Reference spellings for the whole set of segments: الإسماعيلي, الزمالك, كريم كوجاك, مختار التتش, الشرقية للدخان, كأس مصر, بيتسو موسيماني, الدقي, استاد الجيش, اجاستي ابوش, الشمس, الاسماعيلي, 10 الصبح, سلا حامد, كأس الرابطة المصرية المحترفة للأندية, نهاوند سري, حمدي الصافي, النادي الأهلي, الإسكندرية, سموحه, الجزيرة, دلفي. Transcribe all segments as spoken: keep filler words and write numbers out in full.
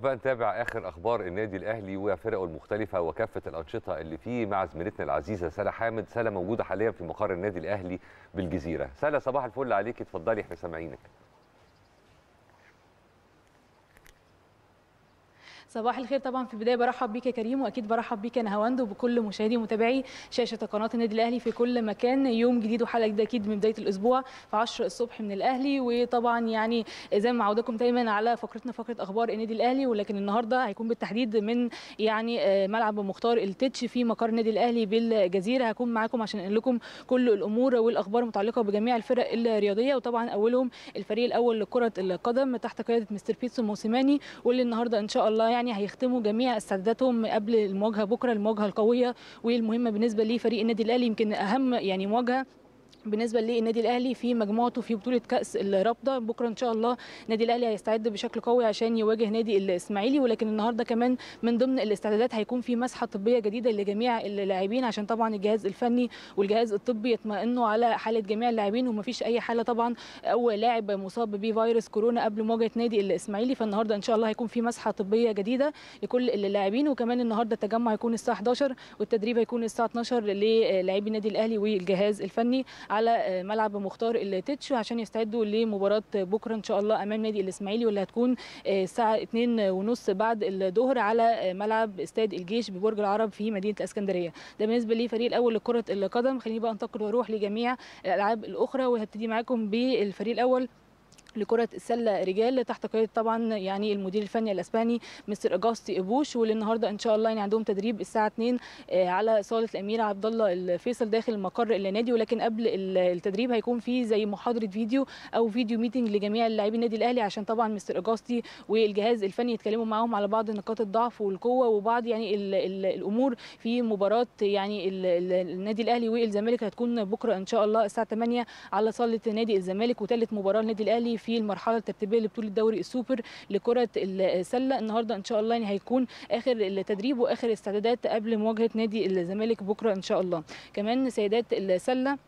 بقى نتابع اخر اخبار النادي الاهلي وفرقه المختلفه وكافه الانشطه اللي فيه مع زميلتنا العزيزه سلا حامد. سلا موجوده حاليا في مقر النادي الاهلي بالجزيره. سلا، صباح الفل عليك، اتفضلي احنا سامعينك. صباح الخير. طبعا في البدايه برحب بيك يا كريم، واكيد برحب بيك يا نهاوند وبكل مشاهدي ومتابعي شاشه قناه النادي الاهلي في كل مكان. يوم جديد وحلقه جديده اكيد من بدايه الاسبوع في عشرة الصبح من الاهلي، وطبعا يعني زي ما عودكم دايما على فقرتنا فقره اخبار النادي الاهلي، ولكن النهارده هيكون بالتحديد من يعني ملعب مختار التتش في مقر النادي الاهلي بالجزيره. هكون معاكم عشان انقل لكم كل الامور والاخبار المتعلقه بجميع الفرق الرياضيه، وطبعا اولهم الفريق الاول لكره القدم تحت قياده مستر بيتسو موسيماني، واللي النهارده ان شاء الله يعني هيختموا جميع استعداداتهم قبل المواجهه بكره، المواجهه القويه والمهمه بالنسبه لفريق النادي الاهلي، يمكن اهم يعني مواجهه بالنسبه للنادي الاهلي في مجموعته في بطوله كاس الرابطه. بكره ان شاء الله النادي الاهلي هيستعد بشكل قوي عشان يواجه نادي الاسماعيلي، ولكن النهارده كمان من ضمن الاستعدادات هيكون في مسحه طبيه جديده لجميع اللاعبين، عشان طبعا الجهاز الفني والجهاز الطبي يطمئنوا على حاله جميع اللاعبين ومفيش اي حاله طبعا او لاعب مصاب بفيروس كورونا قبل مواجهه نادي الاسماعيلي. فالنهارده ان شاء الله هيكون في مسحه طبيه جديده لكل اللاعبين، وكمان النهارده التجمع هيكون الساعه احداشر والتدريب هيكون الساعه اتناشر للاعبي النادي الاهلي والجهاز الفني على ملعب مختار التتش، عشان يستعدوا لمباراه بكره ان شاء الله امام نادي الاسماعيلي، واللي هتكون الساعه اتنين وتلاتين بعد الظهر على ملعب استاد الجيش ببرج العرب في مدينه الاسكندريه. ده بالنسبه للفريق الاول لكره القدم. خليني بقى انتقل واروح لجميع الالعاب الاخرى، وهبتدي معاكم بالفريق الاول لكرة السلة رجال تحت قيادة طبعا يعني المدير الفني الاسباني مستر اجاستي ابوش، واللي النهارده ان شاء الله يعني عندهم تدريب الساعة اتنين على صالة الأمير عبد الله الفيصل داخل مقر النادي، ولكن قبل التدريب هيكون في زي محاضرة فيديو او فيديو ميتنج لجميع اللاعبين النادي الاهلي، عشان طبعا مستر اجاستي والجهاز الفني يتكلموا معاهم على بعض نقاط الضعف والقوة وبعض يعني ال ال الامور في مباراة يعني ال ال النادي الاهلي والزمالك. هتكون بكرة ان شاء الله الساعة تمانية على صالة نادي الزمالك، وثالث مباراة النادي الاهلي في المرحله الترتيبيه لبطوله دوري السوبر لكره السله. النهارده ان شاء الله يعني هيكون اخر التدريب واخر الاستعدادات قبل مواجهه نادي الزمالك بكره ان شاء الله. كمان سيدات السله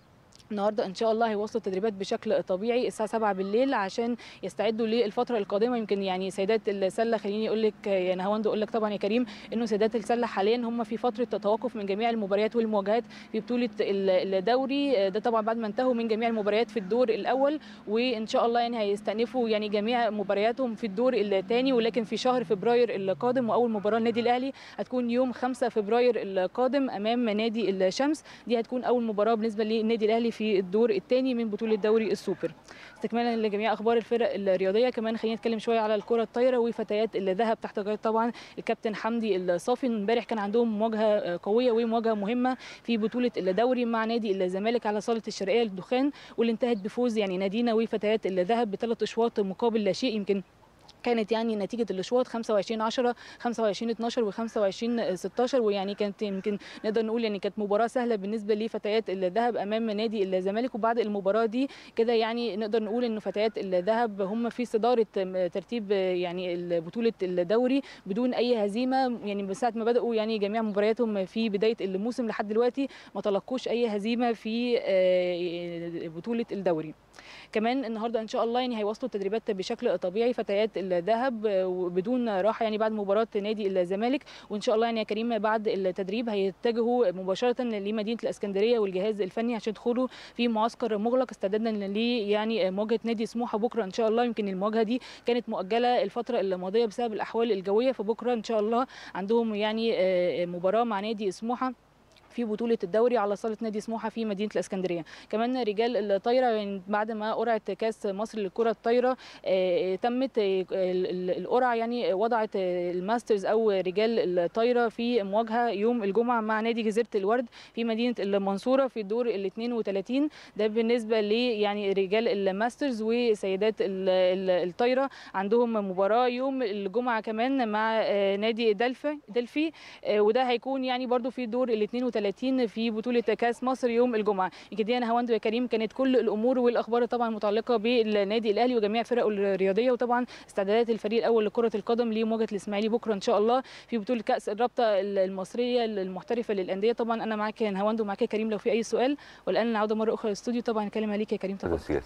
النهارده ان شاء الله هيواصلوا التدريبات بشكل طبيعي الساعه سبعة بالليل عشان يستعدوا للفتره القادمه. يمكن يعني سيدات السله خليني اقول لك يا نهاوند اقول لك طبعا يا كريم انه سيدات السله حاليا هم في فتره توقف من جميع المباريات والمواجهات في بطوله الدوري ده، طبعا بعد ما انتهوا من جميع المباريات في الدور الاول، وان شاء الله يعني هيستأنفوا يعني جميع مبارياتهم في الدور الثاني، ولكن في شهر فبراير القادم. واول مباراه النادي الاهلي هتكون يوم خمسة فبراير القادم امام نادي الشمس، دي هتكون اول مباراه بالنسبه للنادي الاهلي في الدور الثاني من بطوله دوري السوبر. استكمالا لجميع اخبار الفرق الرياضيه، كمان خلينا نتكلم شويه على الكره الطايره وفتيات الذهب تحت قياده طبعا الكابتن حمدي الصافي. امبارح كان عندهم مواجهه قويه ومواجهه مهمه في بطوله الدوري مع نادي الزمالك على صاله الشرقيه للدخان، واللي انتهت بفوز يعني نادينا وفتيات الذهب بثلاث اشواط مقابل لا شيء. يمكن كانت يعني نتيجه الاشواط خمسة وعشرين عشرة خمسة وعشرين اتناشر وخمسة وعشرين ستاشر، ويعني كانت يمكن نقدر نقول يعني كانت مباراه سهله بالنسبه لفتيات الذهب امام نادي الزمالك. وبعد المباراه دي كده يعني نقدر نقول ان فتيات الذهب هم في صداره ترتيب يعني بطوله الدوري بدون اي هزيمه، يعني من ساعه ما بداوا يعني جميع مبارياتهم في بدايه الموسم لحد دلوقتي ما تلقوش اي هزيمه في بطوله الدوري. كمان النهارده ان شاء الله يعني هيواصلوا التدريبات بشكل طبيعي فتيات الذهب وبدون راحه يعني بعد مباراه نادي الزمالك، وان شاء الله يعني يا كريم بعد التدريب هيتجهوا مباشره لمدينه الاسكندريه والجهاز الفني عشان يدخلوا في معسكر مغلق استعدادا ليه يعني مواجهه نادي سموحه بكره ان شاء الله. يمكن المواجهه دي كانت مؤجله الفتره الماضيه بسبب الاحوال الجويه، فبكره ان شاء الله عندهم يعني مباراه مع نادي سموحه في بطوله الدوري على صاله نادي سموحه في مدينه الاسكندريه. كمان رجال الطايره يعني بعد ما قرعه كاس مصر للكره الطايره تمت القرعه، يعني وضعت الماسترز او رجال الطايره في مواجهه يوم الجمعه مع نادي جزيره الورد في مدينه المنصوره في الدور ال اتنين وتلاتين، ده بالنسبه ل يعني رجال الماسترز. وسيدات الطايره عندهم مباراه يوم الجمعه كمان مع نادي دلفي دلفي وده هيكون يعني برده في دور ال اتنين وتلاتين في بطوله كاس مصر يوم الجمعه. كده انا هوند يا كريم كانت كل الامور والاخبار طبعا المتعلقه بالنادي الاهلي وجميع فرقه الرياضيه، وطبعا استعدادات الفريق الاول لكره القدم لمواجهه الاسماعيلي بكره ان شاء الله في بطوله كاس الرابطه المصريه المحترفه للانديه. طبعا انا معاك يا هوند ومعاك يا كريم لو في اي سؤال، والان نعود مره اخرى للاستوديو. طبعا كلمه ليك يا كريم، تفضل.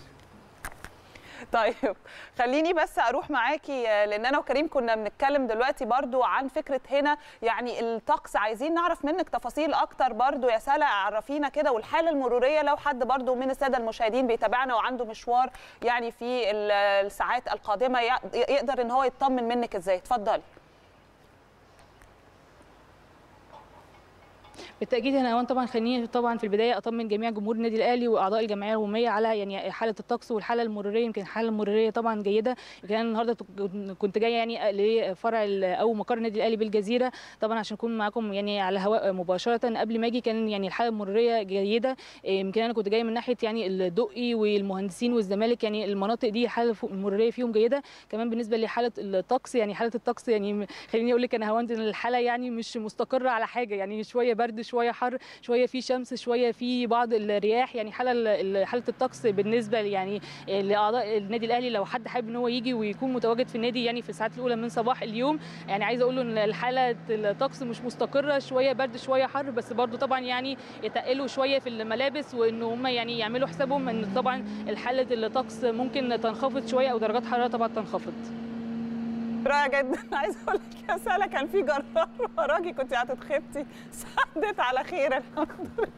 طيب خليني بس اروح معاكي، لان انا وكريم كنا بنتكلم دلوقتي برضو عن فكره هنا يعني الطقس، عايزين نعرف منك تفاصيل اكتر برضو يا سلا، عرفينا كده والحاله المروريه لو حد برضو من الساده المشاهدين بيتابعنا وعنده مشوار يعني في الساعات القادمه يقدر ان هو يطمن منك ازاي. اتفضلي. بالتاكيد هنا اولا طبعا خليني طبعا في البدايه اطمن جميع جمهور النادي الاهلي واعضاء الجمعيه العموميه على يعني حاله الطقس والحاله المروريه. يمكن الحاله المروريه طبعا جيده، يمكن انا النهارده كنت جايه يعني لفرع او مقر النادي الاهلي بالجزيره طبعا عشان اكون معاكم يعني على هواء مباشره. قبل ما اجي كان يعني الحاله المروريه جيده، يمكن انا كنت جايه من ناحيه يعني الدقي والمهندسين والزمالك، يعني المناطق دي الحاله المروريه فيهم جيده. كمان بالنسبه لحاله الطقس يعني حاله الطقس يعني خليني اقول لك انا هوند الحاله يعني مش مستقره على حاجه، يعني شويه برد شويه حر شويه في شمس شويه في بعض الرياح، يعني حاله حاله الطقس بالنسبه يعني لاعضاء النادي الاهلي لو حد حابب ان هو يجي ويكون متواجد في النادي يعني في الساعات الاولى من صباح اليوم. يعني عايزه اقول له ان الحاله الطقس مش مستقره، شويه برد شويه حر، بس برده طبعا يعني يتقلوا شويه في الملابس وان هم يعني يعملوا حسابهم ان طبعا حاله الطقس ممكن تنخفض شويه او درجات حراره طبعا تنخفض. رائع جدا. عايزه اقول لك يا سلا كان في جرار وراكي كنت هتتخبطي، سدت على خير الحمد لله.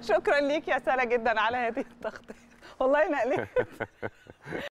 شكرا ليك يا سلا جدا على هذه التغطيه، والله نقلت.